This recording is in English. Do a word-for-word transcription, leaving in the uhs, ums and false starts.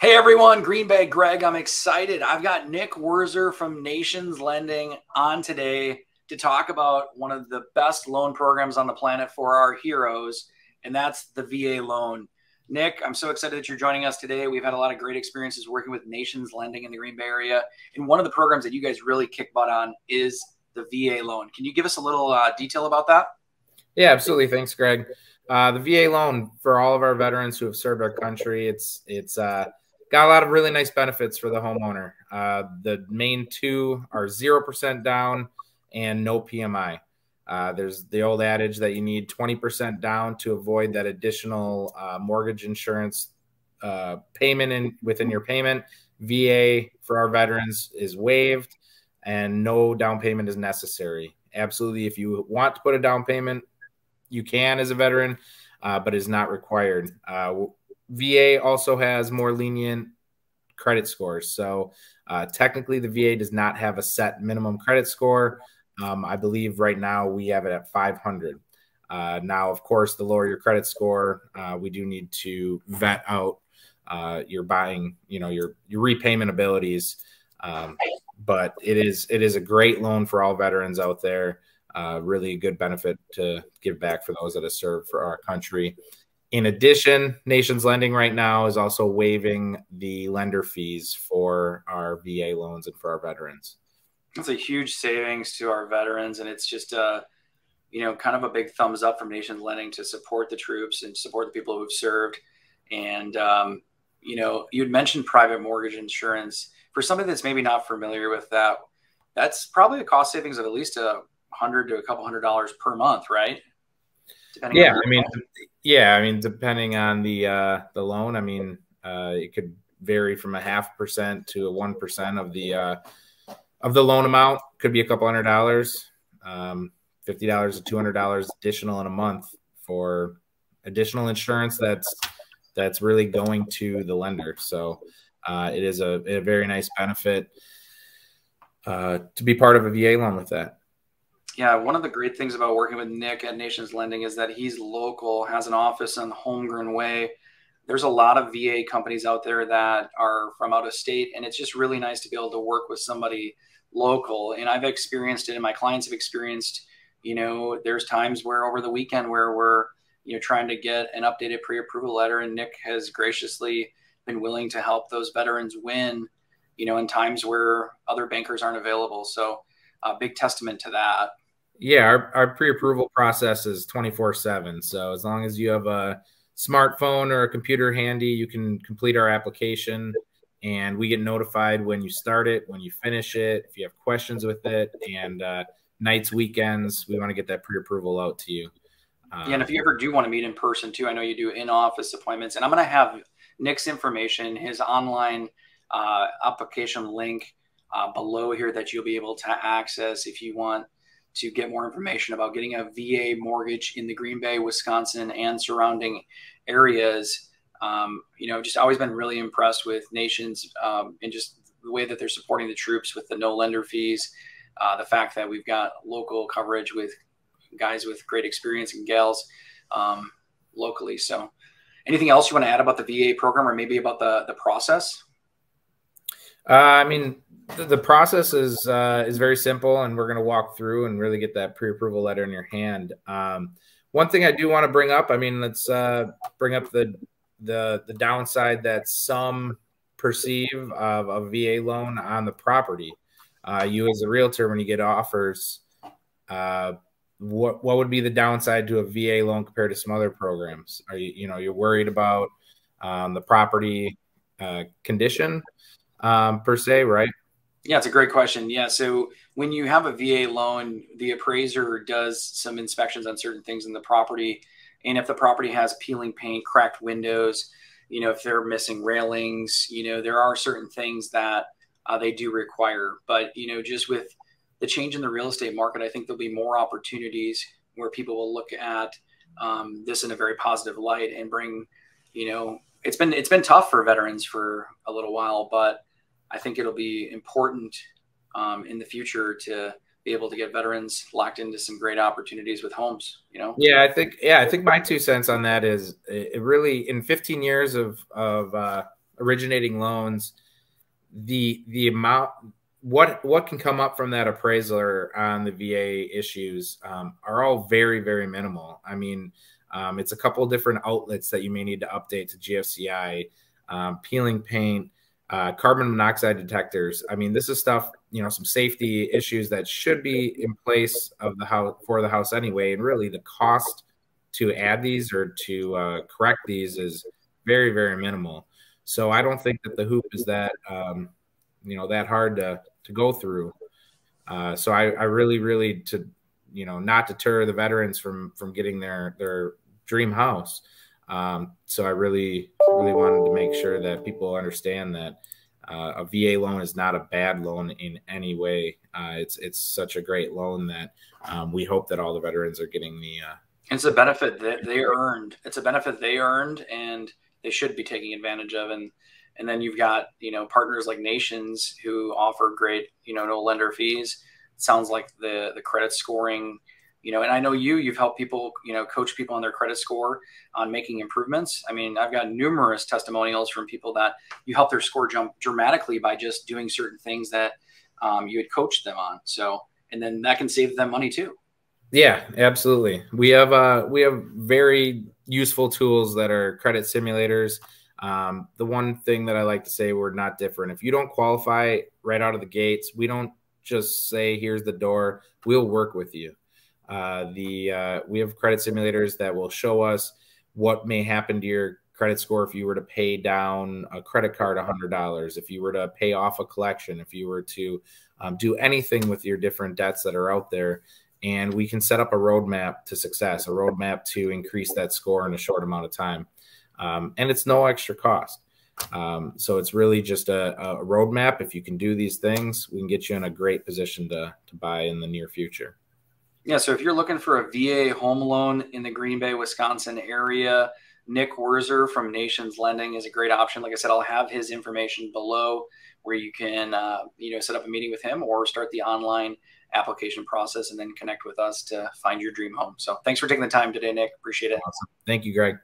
Hey everyone, Green Bay Greg. I'm excited. I've got Nick Wurzer from Nations Lending on today to talk about one of the best loan programs on the planet for our heroes, and that's the V A loan. Nick, I'm so excited that you're joining us today. We've had a lot of great experiences working with Nations Lending in the Green Bay area, and one of the programs that you guys really kick butt on is the V A loan. Can you give us a little uh, detail about that? Yeah, absolutely. Thanks, Greg. Uh, the V A loan, for all of our veterans who have served our country, it's it's uh, got a lot of really nice benefits for the homeowner. Uh, the main two are zero percent down and no P M I. Uh, there's the old adage that you need twenty percent down to avoid that additional uh, mortgage insurance uh, payment in, within your payment. V A for our veterans is waived and no down payment is necessary. Absolutely. If you want to put a down payment, you can as a veteran, uh, but is not required. Uh, V A also has more lenient credit scores. So uh, technically the V A does not have a set minimum credit score. Um, I believe right now we have it at five hundred. Uh, now, of course, the lower your credit score, uh, we do need to vet out uh, your buying, you know, your, your repayment abilities. Um, but it is, it is a great loan for all veterans out there. Uh, really a good benefit to give back for those that have served for our country. In addition, Nations Lending right now is also waiving the lender fees for our V A loans and for our veterans. That's a huge savings to our veterans. And it's just, uh, you know, kind of a big thumbs up from Nations Lending to support the troops and support the people who've served. And, um, you know, you'd mentioned private mortgage insurance. For somebody that's maybe not familiar with that, that's probably a cost savings of at least a hundred to a couple hundred dollars per month, right? Depending yeah, I mean, loan. yeah, I mean, depending on the uh, the loan, I mean, uh, it could vary from a half percent to a one percent of the uh, of the loan amount. Could be a couple hundred dollars, um, fifty dollars to two hundred dollars additional in a month for additional insurance. That's that's really going to the lender. So uh, it is a, a very nice benefit uh, to be part of a V A loan with that. Yeah, one of the great things about working with Nick at Nations Lending is that he's local, has an office on Holmgren Way. There's a lot of V A companies out there that are from out of state, and it's just really nice to be able to work with somebody local. And I've experienced it, and my clients have experienced, you know, there's times where over the weekend where we're, you know, trying to get an updated pre-approval letter, and Nick has graciously been willing to help those veterans win, you know, in times where other bankers aren't available. So a big testament to that. Yeah, our, our pre-approval process is twenty-four seven. So as long as you have a smartphone or a computer handy, you can complete our application, and we get notified when you start it, when you finish it, if you have questions with it, and uh, nights, weekends, we want to get that pre-approval out to you. Um, yeah, and if you ever do want to meet in person too, I know you do in-office appointments, and I'm going to have Nick's information, his online uh, application link uh, below here that you'll be able to access if you want to get more information about getting a V A mortgage in the Green Bay, Wisconsin, and surrounding areas. Um, you know, just always been really impressed with Nations um, and just the way that they're supporting the troops with the no lender fees, uh, the fact that we've got local coverage with guys with great experience and gals um, locally. So anything else you want to add about the V A program or maybe about the, the process? Uh, I mean, the, the process is, uh, is very simple, and we're going to walk through and really get that pre-approval letter in your hand. Um, one thing I do want to bring up, I mean, let's, uh, bring up the, the, the downside that some perceive of a V A loan on the property. Uh, you as a realtor, when you get offers, uh, what, what would be the downside to a V A loan compared to some other programs? Are you, you know, you're worried about, um, the property, uh, condition, um, per se, right? Yeah, it's a great question. Yeah. So when you have a V A loan, the appraiser does some inspections on certain things in the property. And if the property has peeling paint, cracked windows, you know, if they're missing railings, you know, there are certain things that uh, they do require. But, you know, just with the change in the real estate market, I think there'll be more opportunities where people will look at um, this in a very positive light and bring, you know, it's been, it's been tough for veterans for a little while, but I think it'll be important um, in the future to be able to get veterans locked into some great opportunities with homes, you know? Yeah, I think, yeah, I think my two cents on that is it really in fifteen years of, of uh, originating loans, the the amount, what what can come up from that appraiser on the V A issues um, are all very, very minimal. I mean, um, it's a couple of different outlets that you may need to update to G F C I, um, peeling paint, uh, carbon monoxide detectors. I mean, this is stuff, you know, some safety issues that should be in place of the house for the house anyway. And really the cost to add these or to uh, correct these is very, very minimal. So I don't think that the hoop is that, um, you know, that hard to, to go through. Uh, so I, I really, really to, you know, not deter the veterans from, from getting their, their dream house. Um, so I really, really wanted to make sure that people understand that uh, a V A loan is not a bad loan in any way. Uh, it's, it's such a great loan that um, we hope that all the veterans are getting the, uh, it's a benefit that they earned. It's a benefit they earned and they should be taking advantage of. And, and then you've got, you know, partners like Nations who offer great, you know, no lender fees. It sounds like the, the credit scoring, you know, and I know you, you've helped people, you know, coach people on their credit score on making improvements. I mean, I've got numerous testimonials from people that you help their score jump dramatically by just doing certain things that um, you had coached them on. So, and then that can save them money too. Yeah, absolutely. We have uh, we have very useful tools that are credit simulators. Um, the one thing that I like to say, we're not different. If you don't qualify right out of the gates, we don't just say, here's the door. We'll work with you. Uh, the uh, we have credit simulators that will show us what may happen to your credit score if you were to pay down a credit card one hundred dollars, if you were to pay off a collection, if you were to um, do anything with your different debts that are out there. And we can set up a roadmap to success, a roadmap to increase that score in a short amount of time. Um, and it's no extra cost. Um, so it's really just a, a roadmap. If you can do these things, we can get you in a great position to, to buy in the near future. Yeah, so if you're looking for a V A home loan in the Green Bay, Wisconsin area, Nick Wurzer from Nations Lending is a great option. Like I said, I'll have his information below where you can uh, you know, set up a meeting with him or start the online application process and then connect with us to find your dream home. So thanks for taking the time today, Nick. Appreciate it. Awesome. Thank you, Greg.